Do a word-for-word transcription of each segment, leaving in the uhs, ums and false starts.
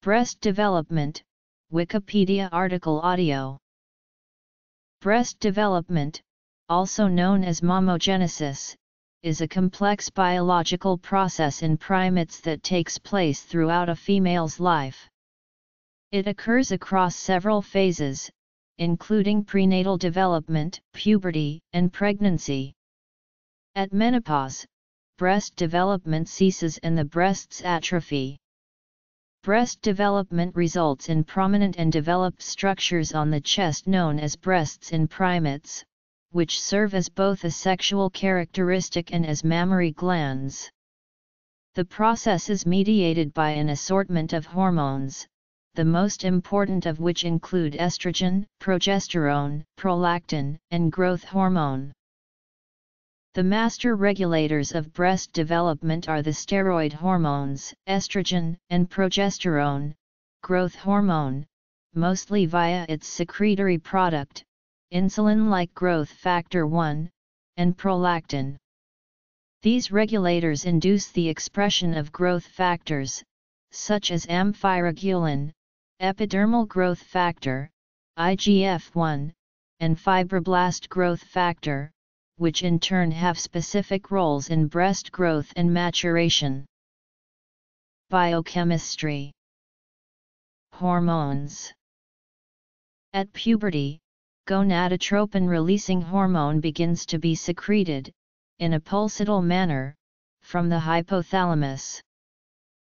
Breast development, Wikipedia article audio. Breast development, also known as mammogenesis, is a complex biological process in primates that takes place throughout a female's life. It occurs across several phases, including prenatal development, puberty, and pregnancy. At menopause, breast development ceases and the breasts atrophy. Breast development results in prominent and developed structures on the chest known as breasts in primates, which serve as both a sexual characteristic and as mammary glands. The process is mediated by an assortment of hormones, the most important of which include estrogen, progesterone, prolactin, and growth hormone. The master regulators of breast development are the steroid hormones, estrogen, and progesterone, growth hormone, mostly via its secretory product, insulin-like growth factor one, and prolactin. These regulators induce the expression of growth factors, such as amphiregulin, epidermal growth factor, I G F one, and fibroblast growth factor, which in turn have specific roles in breast growth and maturation. Biochemistry. Hormones. At puberty, gonadotropin-releasing hormone begins to be secreted, in a pulsatile manner, from the hypothalamus.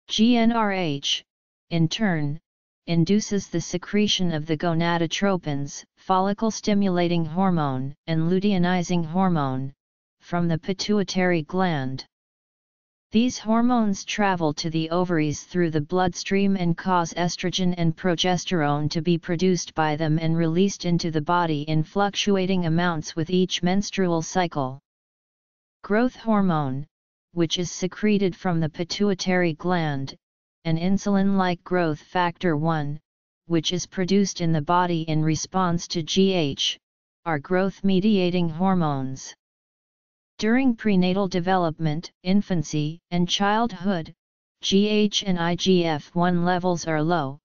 G N R H, in turn, induces the secretion of the gonadotropins, follicle stimulating hormone, and luteinizing hormone, from the pituitary gland. These hormones travel to the ovaries through the bloodstream and cause estrogen and progesterone to be produced by them and released into the body in fluctuating amounts with each menstrual cycle. Growth hormone, which is secreted from the pituitary gland, an insulin-like growth factor one, which is produced in the body in response to G H, are growth-mediating hormones. During prenatal development, infancy, and childhood, G H and I G F one levels are low,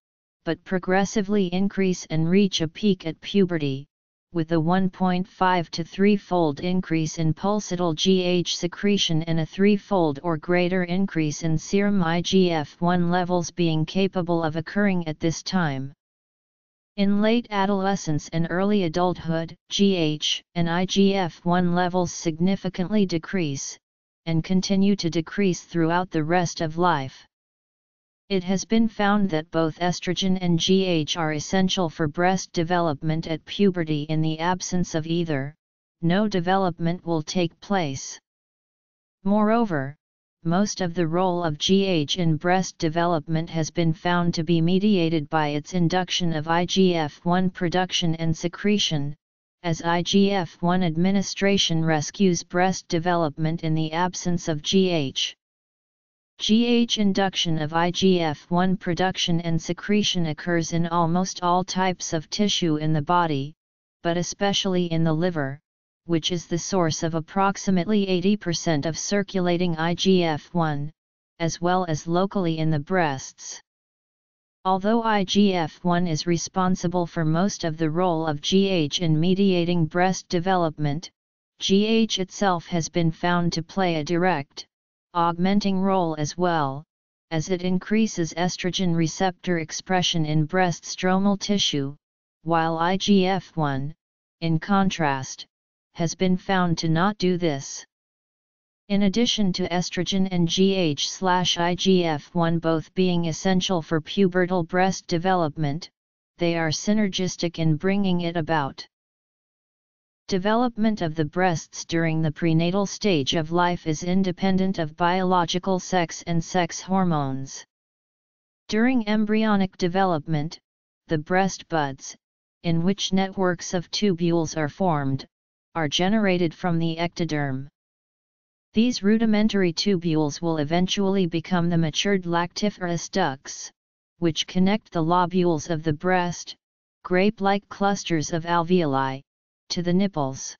but progressively increase and reach a peak at puberty, with a one point five to three-fold increase in pulsatile G H secretion and a three-fold or greater increase in serum I G F one levels being capable of occurring at this time. In late adolescence and early adulthood, G H and I G F one levels significantly decrease, and continue to decrease throughout the rest of life. It has been found that both estrogen and G H are essential for breast development at puberty. In the absence of either, no development will take place. Moreover, most of the role of G H in breast development has been found to be mediated by its induction of I G F one production and secretion, as I G F one administration rescues breast development in the absence of G H. G H induction of I G F one production and secretion occurs in almost all types of tissue in the body, but especially in the liver, which is the source of approximately eighty percent of circulating I G F one, as well as locally in the breasts. Although I G F one is responsible for most of the role of G H in mediating breast development, G H itself has been found to play a direct, augmenting role as well, as it increases estrogen receptor expression in breast stromal tissue, while I G F one, in contrast, has been found to not do this. In addition to estrogen and G H slash I G F one both being essential for pubertal breast development, they are synergistic in bringing it about. Development of the breasts during the prenatal stage of life is independent of biological sex and sex hormones. During embryonic development, the breast buds, in which networks of tubules are formed, are generated from the ectoderm. These rudimentary tubules will eventually become the matured lactiferous ducts, which connect the lobules of the breast, grape-like clusters of alveoli, to the nipples.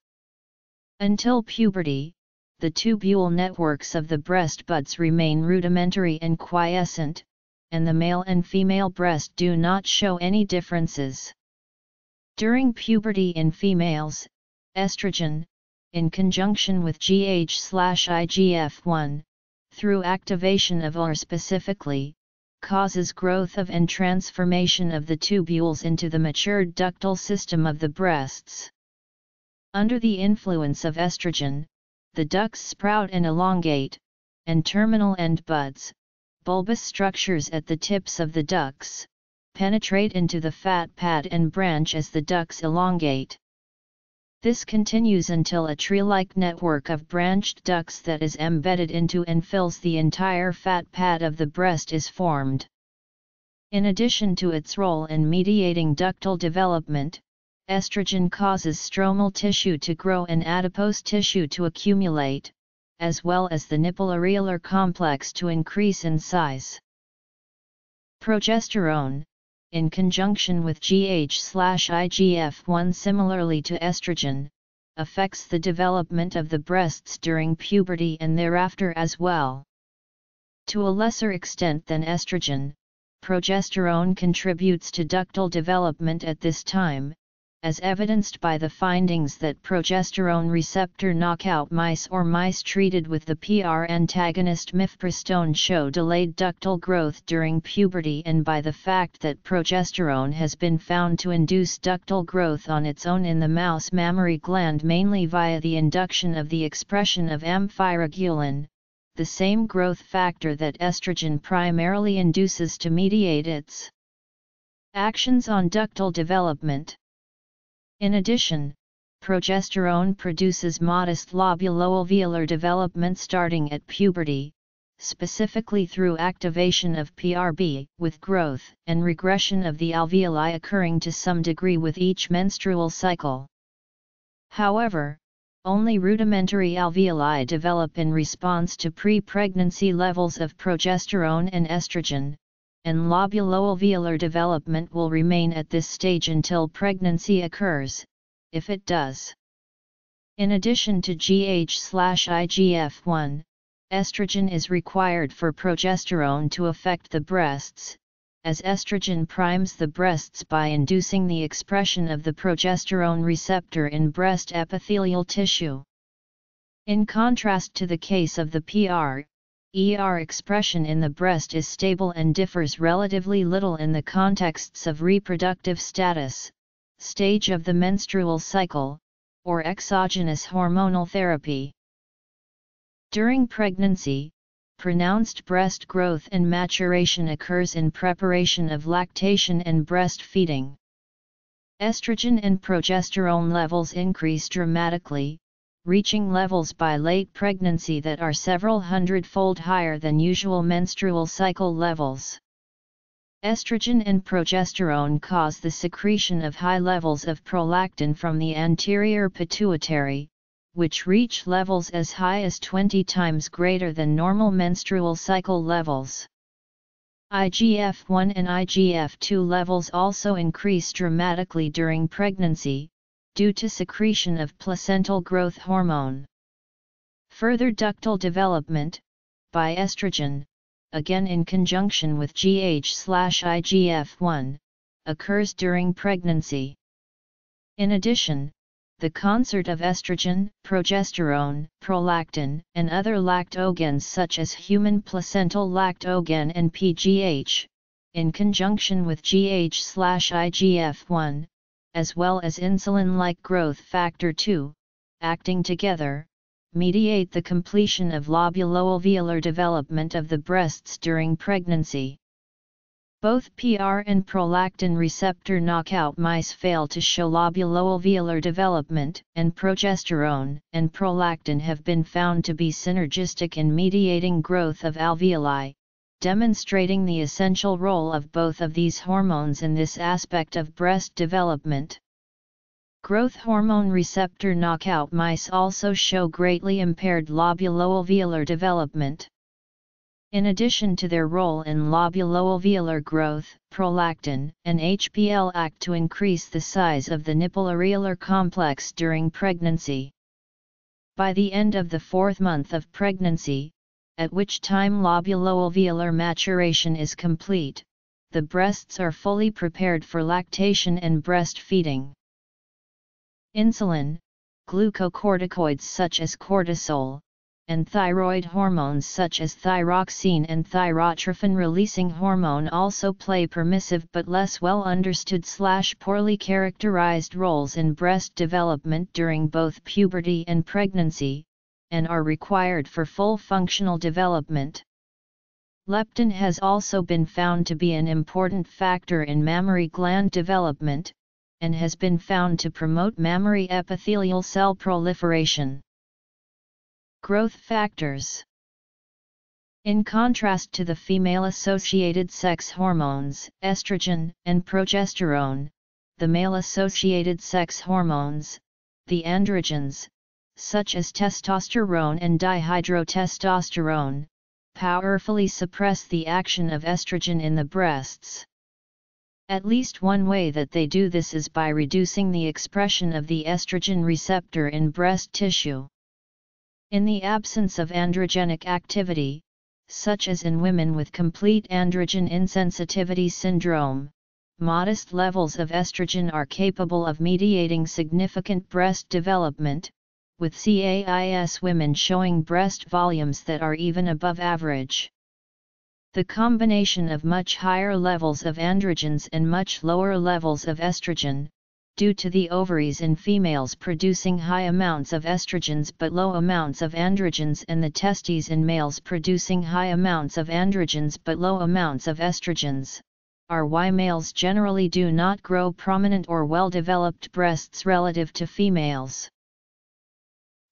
Until puberty, the tubule networks of the breast buds remain rudimentary and quiescent, and the male and female breast do not show any differences. During puberty in females, estrogen, in conjunction with G H I G F one, through activation of O A R specifically, causes growth of and transformation of the tubules into the matured ductal system of the breasts. Under the influence of estrogen, the ducts sprout and elongate, and terminal end buds, bulbous structures at the tips of the ducts, penetrate into the fat pad and branch as the ducts elongate. This continues until a tree-like network of branched ducts that is embedded into and fills the entire fat pad of the breast is formed. In addition to its role in mediating ductal development, estrogen causes stromal tissue to grow and adipose tissue to accumulate, as well as the nipple-areolar complex to increase in size. Progesterone, in conjunction with G H I G F one similarly to estrogen, affects the development of the breasts during puberty and thereafter as well. To a lesser extent than estrogen, progesterone contributes to ductal development at this time, as evidenced by the findings that progesterone receptor knockout mice or mice treated with the P R antagonist mifepristone show delayed ductal growth during puberty, and by the fact that progesterone has been found to induce ductal growth on its own in the mouse mammary gland mainly via the induction of the expression of amphiregulin, the same growth factor that estrogen primarily induces to mediate its actions on ductal development. In addition, progesterone produces modest lobuloalveolar development starting at puberty, specifically through activation of P R B, with growth and regression of the alveoli occurring to some degree with each menstrual cycle. However, only rudimentary alveoli develop in response to pre-pregnancy levels of progesterone and estrogen, and lobuloalveolar development will remain at this stage until pregnancy occurs, if it does. In addition to G H I G F one, estrogen is required for progesterone to affect the breasts, as estrogen primes the breasts by inducing the expression of the progesterone receptor in breast epithelial tissue. In contrast to the case of the P R, E R expression in the breast is stable and differs relatively little in the contexts of reproductive status, stage of the menstrual cycle, or exogenous hormonal therapy. During pregnancy, pronounced breast growth and maturation occurs in preparation of lactation and breastfeeding. Estrogen and progesterone levels increase dramatically, reaching levels by late pregnancy that are several hundredfold higher than usual menstrual cycle levels. Estrogen and progesterone cause the secretion of high levels of prolactin from the anterior pituitary, which reach levels as high as twenty times greater than normal menstrual cycle levels. I G F one and I G F two levels also increase dramatically during pregnancy, due to secretion of placental growth hormone. Further ductal development, by estrogen, again in conjunction with G H I G F one, occurs during pregnancy. In addition, the concert of estrogen, progesterone, prolactin, and other lactogens such as human placental lactogen and P G H, in conjunction with G H I G F one, as well as insulin-like growth factor two, acting together, mediate the completion of lobuloalveolar development of the breasts during pregnancy. Both P R and prolactin receptor knockout mice fail to show lobuloalveolar development, and progesterone and prolactin have been found to be synergistic in mediating growth of alveoli, demonstrating the essential role of both of these hormones in this aspect of breast development. Growth hormone receptor knockout mice also show greatly impaired lobuloalveolar development. In addition to their role in lobuloalveolar growth, prolactin and H P L act to increase the size of the nipple-areolar complex during pregnancy. By the end of the fourth month of pregnancy, at which time lobuloalveolar maturation is complete, the breasts are fully prepared for lactation and breastfeeding. Insulin, glucocorticoids such as cortisol, and thyroid hormones such as thyroxine and thyrotrophin-releasing hormone also play permissive but less well understood/poorly characterized roles in breast development during both puberty and pregnancy, and are required for full functional development. Leptin has also been found to be an important factor in mammary gland development, and has been found to promote mammary epithelial cell proliferation. Growth factors. In contrast to the female-associated sex hormones, estrogen and progesterone, the male-associated sex hormones, the androgens, such as testosterone and dihydrotestosterone, powerfully suppress the action of estrogen in the breasts. At least one way that they do this is by reducing the expression of the estrogen receptor in breast tissue. In the absence of androgenic activity, such as in women with complete androgen insensitivity syndrome, modest levels of estrogen are capable of mediating significant breast development, with C A I S women showing breast volumes that are even above average. The combination of much higher levels of androgens and much lower levels of estrogen, due to the ovaries in females producing high amounts of estrogens but low amounts of androgens, and the testes in males producing high amounts of androgens but low amounts of estrogens, are why males generally do not grow prominent or well-developed breasts relative to females.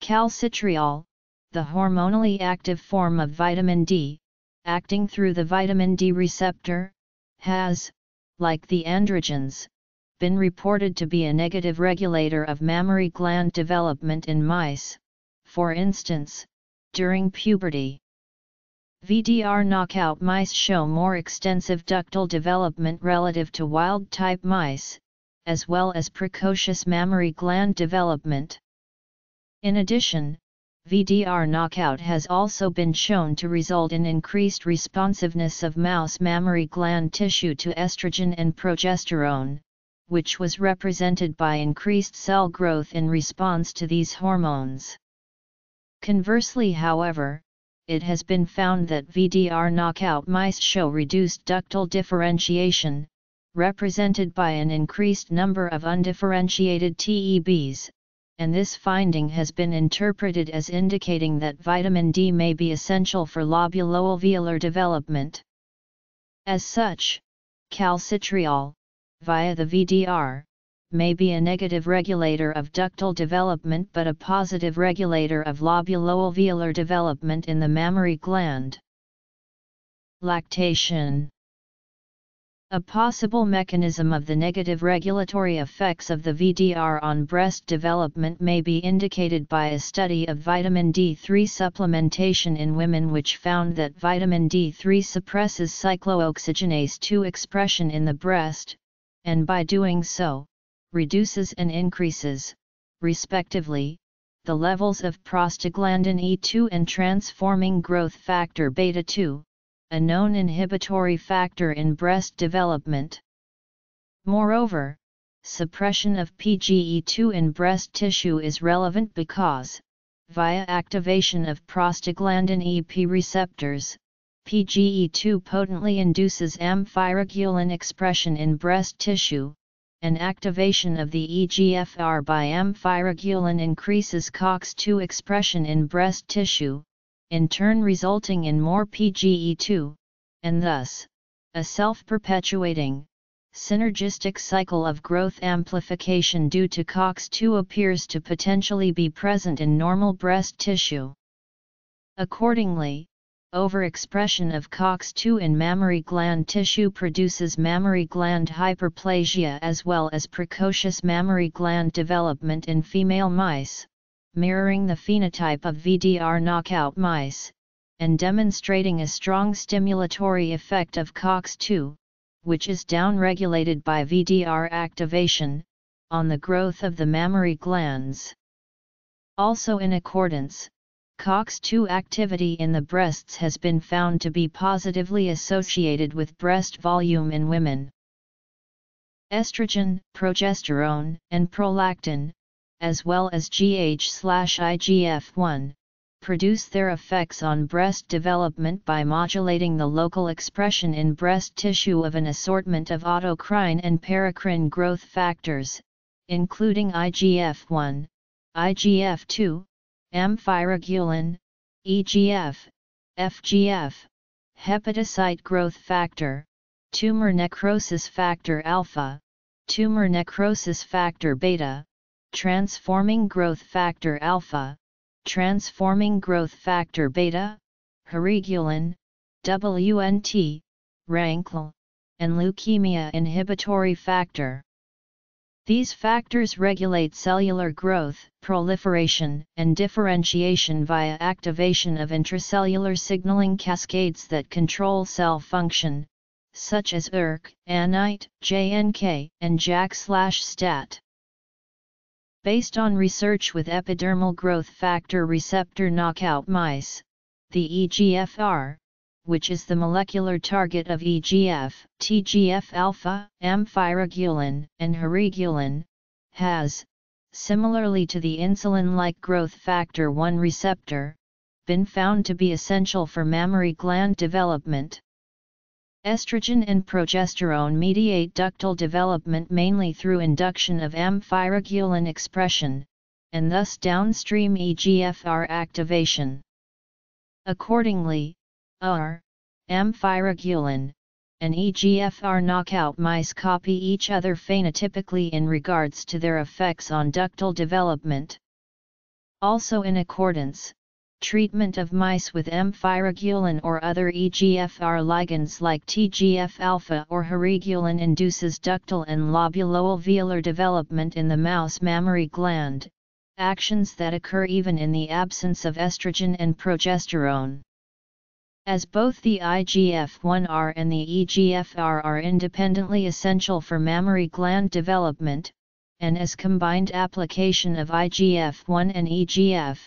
Calcitriol, the hormonally active form of vitamin D, acting through the vitamin D receptor, has, like the androgens, been reported to be a negative regulator of mammary gland development in mice, for instance, during puberty. V D R knockout mice show more extensive ductal development relative to wild-type mice, as well as precocious mammary gland development. In addition, V D R knockout has also been shown to result in increased responsiveness of mouse mammary gland tissue to estrogen and progesterone, which was represented by increased cell growth in response to these hormones. Conversely, however, it has been found that V D R knockout mice show reduced ductal differentiation, represented by an increased number of undifferentiated T E Bs, and this finding has been interpreted as indicating that vitamin D may be essential for lobuloalveolar development. As such, calcitriol, via the V D R, may be a negative regulator of ductal development but a positive regulator of lobuloalveolar development in the mammary gland. Lactation. A possible mechanism of the negative regulatory effects of the V D R on breast development may be indicated by a study of vitamin D three supplementation in women, which found that vitamin D three suppresses cyclooxygenase two expression in the breast, and by doing so, reduces and increases, respectively, the levels of prostaglandin E two and transforming growth factor beta two, a known inhibitory factor in breast development. Moreover, suppression of P G E two in breast tissue is relevant because, via activation of prostaglandin E P receptors, P G E two potently induces amphiregulin expression in breast tissue, and activation of the E G F R by amphiregulin increases COX two expression in breast tissue, in turn resulting in more P G E two, and thus, a self-perpetuating, synergistic cycle of growth amplification due to COX two appears to potentially be present in normal breast tissue. Accordingly, overexpression of COX two in mammary gland tissue produces mammary gland hyperplasia as well as precocious mammary gland development in female mice, mirroring the phenotype of V D R knockout mice, and demonstrating a strong stimulatory effect of COX two, which is downregulated by V D R activation, on the growth of the mammary glands. Also in accordance, C O X two activity in the breasts has been found to be positively associated with breast volume in women. Estrogen, progesterone, and prolactin, as well as G H slash I G F one, produce their effects on breast development by modulating the local expression in breast tissue of an assortment of autocrine and paracrine growth factors, including I G F one, I G F two, amphiregulin, E G F, F G F, hepatocyte growth factor, tumor necrosis factor alpha, tumor necrosis factor beta, transforming growth factor alpha, transforming growth factor beta, heregulin, W N T, rankl, and leukemia inhibitory factor. These factors regulate cellular growth, proliferation, and differentiation via activation of intracellular signaling cascades that control cell function, such as E R K, A N I T, J N K, and JAK-STAT. Based on research with epidermal growth factor receptor knockout mice, the E G F R, which is the molecular target of E G F, T G F alpha, amphiregulin, and heregulin, has, similarly to the insulin-like growth factor one receptor, been found to be essential for mammary gland development. Estrogen and progesterone mediate ductal development mainly through induction of amphiregulin expression, and thus downstream E G F R activation. Accordingly, E R, amphiregulin, and E G F R knockout mice copy each other phenotypically in regards to their effects on ductal development. Also in accordance, treatment of mice with amphiregulin or other E G F R ligands like T G F alpha or heregulin induces ductal and lobuloalveolar development in the mouse mammary gland, actions that occur even in the absence of estrogen and progesterone. As both the I G F one R and the E G F R are independently essential for mammary gland development, and as combined application of I G F one and E G F,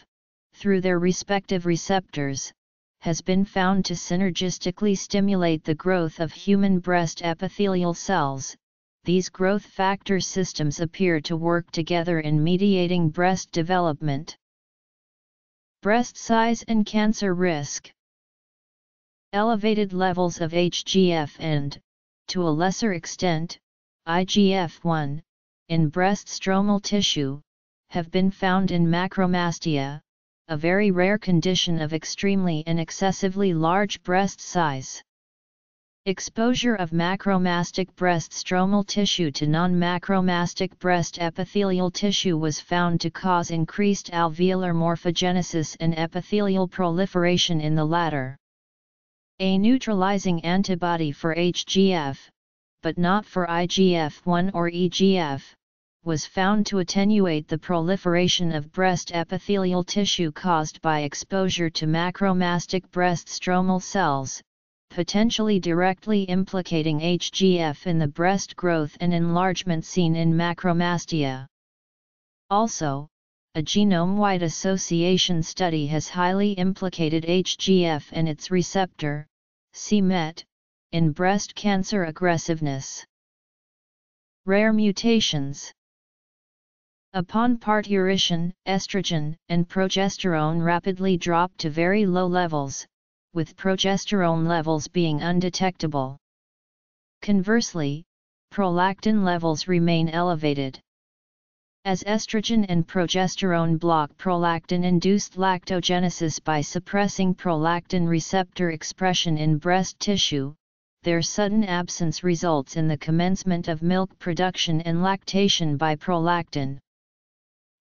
through their respective receptors, has been found to synergistically stimulate the growth of human breast epithelial cells. These growth factor systems appear to work together in mediating breast development. Breast size and cancer risk. Elevated levels of H G F and, to a lesser extent, I G F one, in breast stromal tissue, have been found in macromastia, a very rare condition of extremely and excessively large breast size. Exposure of macromastic breast stromal tissue to non-macromastic breast epithelial tissue was found to cause increased alveolar morphogenesis and epithelial proliferation in the latter. A neutralizing antibody for H G F, but not for I G F one or E G F, was found to attenuate the proliferation of breast epithelial tissue caused by exposure to macromastic breast stromal cells, potentially directly implicating H G F in the breast growth and enlargement seen in macromastia. Also, a genome-wide association study has highly implicated H G F and its receptor, c MET, in breast cancer aggressiveness. Rare mutations. Upon parturition, estrogen and progesterone rapidly drop to very low levels, with progesterone levels being undetectable. Conversely, prolactin levels remain elevated. As estrogen and progesterone block prolactin-induced lactogenesis by suppressing prolactin receptor expression in breast tissue, their sudden absence results in the commencement of milk production and lactation by prolactin.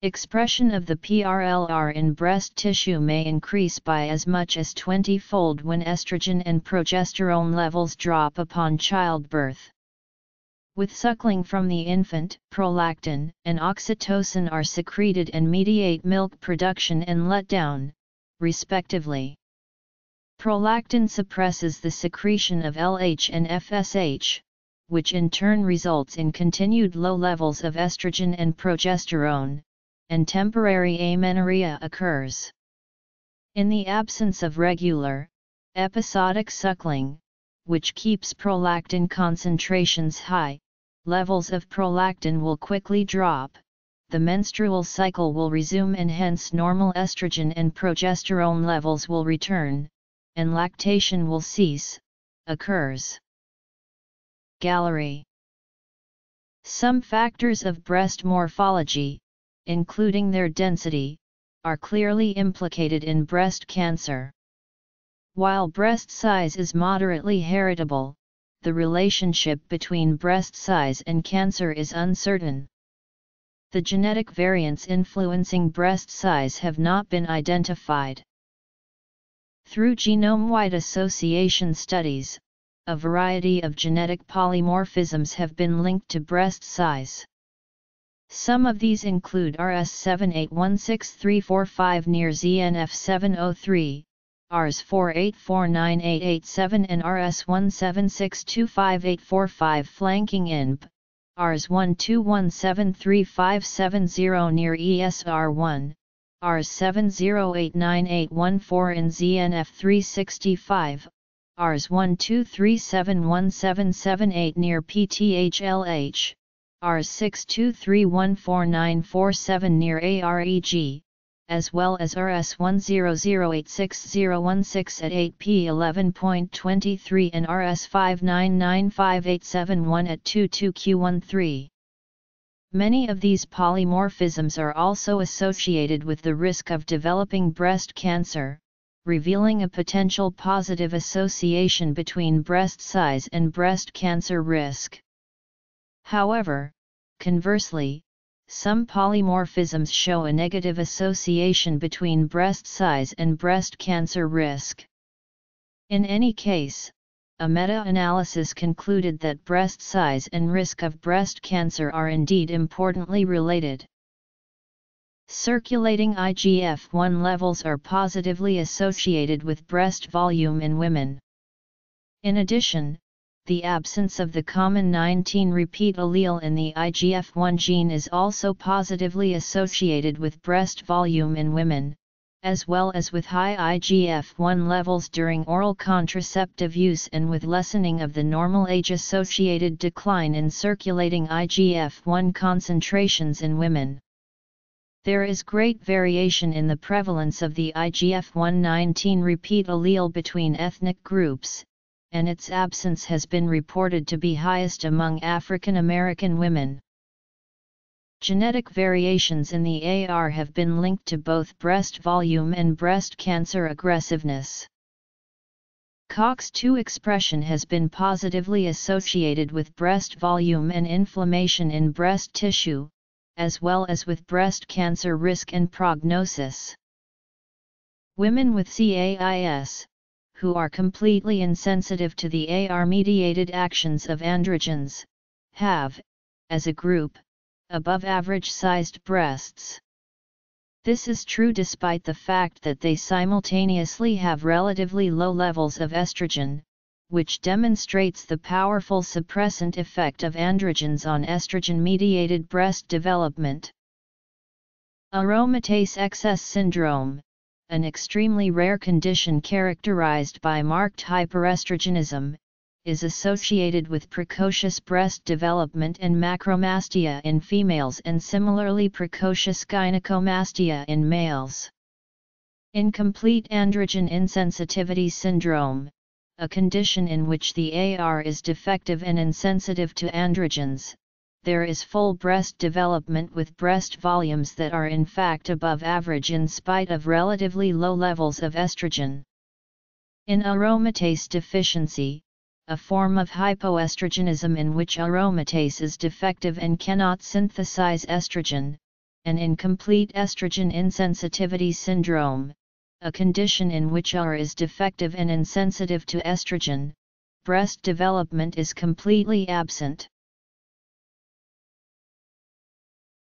Expression of the P R L R in breast tissue may increase by as much as twenty-fold when estrogen and progesterone levels drop upon childbirth. With suckling from the infant, prolactin and oxytocin are secreted and mediate milk production and letdown, respectively. Prolactin suppresses the secretion of L H and F S H, which in turn results in continued low levels of estrogen and progesterone, and temporary amenorrhea occurs. In the absence of regular, episodic suckling, which keeps prolactin concentrations high, levels of prolactin will quickly drop, the menstrual cycle will resume and hence normal estrogen and progesterone levels will return, and lactation will cease, occurs. Gallery. Some factors of breast morphology, including their density, are clearly implicated in breast cancer. While breast size is moderately heritable, the relationship between breast size and cancer is uncertain. The genetic variants influencing breast size have not been identified. Through genome-wide association studies, a variety of genetic polymorphisms have been linked to breast size. Some of these include R S seven eight one six three four five near Z N F seven oh three, R S four eight four nine eight eight seven and R S one seven six two five eight four five flanking I N P, R S one two one seven three five seven zero near E S R one, R S seven zero eight nine eight one four and Z N F three sixty-five, R S one two three seven one seven seven eight near P T H L H. R S six two three one four nine four seven near A R E G, as well as R S one zero zero eight six zero one six at eight P eleven point two three and R S five nine nine five eight seven one at two two Q one three. Many of these polymorphisms are also associated with the risk of developing breast cancer, revealing a potential positive association between breast size and breast cancer risk. However, conversely, some polymorphisms show a negative association between breast size and breast cancer risk. In any case, a meta-analysis concluded that breast size and risk of breast cancer are indeed importantly related. Circulating I G F one levels are positively associated with breast volume in women. In addition, the absence of the common nineteen repeat allele in the I G F one gene is also positively associated with breast volume in women, as well as with high I G F one levels during oral contraceptive use and with lessening of the normal age-associated decline in circulating I G F one concentrations in women. There is great variation in the prevalence of the I G F one nineteen repeat allele between ethnic groups, and its absence has been reported to be highest among African American women. Genetic variations in the A R have been linked to both breast volume and breast cancer aggressiveness. C O X two expression has been positively associated with breast volume and inflammation in breast tissue, as well as with breast cancer risk and prognosis. Women with C A I S, who are completely insensitive to the A R-mediated actions of androgens, have, as a group, above-average-sized breasts. This is true despite the fact that they simultaneously have relatively low levels of estrogen, which demonstrates the powerful suppressant effect of androgens on estrogen-mediated breast development. Aromatase excess syndrome, an extremely rare condition characterized by marked hyperestrogenism, is associated with precocious breast development and macromastia in females and similarly precocious gynecomastia in males. Incomplete androgen insensitivity syndrome, a condition in which the A R is defective and insensitive to androgens, there is full breast development with breast volumes that are in fact above average in spite of relatively low levels of estrogen. In aromatase deficiency, a form of hypoestrogenism in which aromatase is defective and cannot synthesize estrogen, and incomplete estrogen insensitivity syndrome, a condition in which A R is defective and insensitive to estrogen, breast development is completely absent.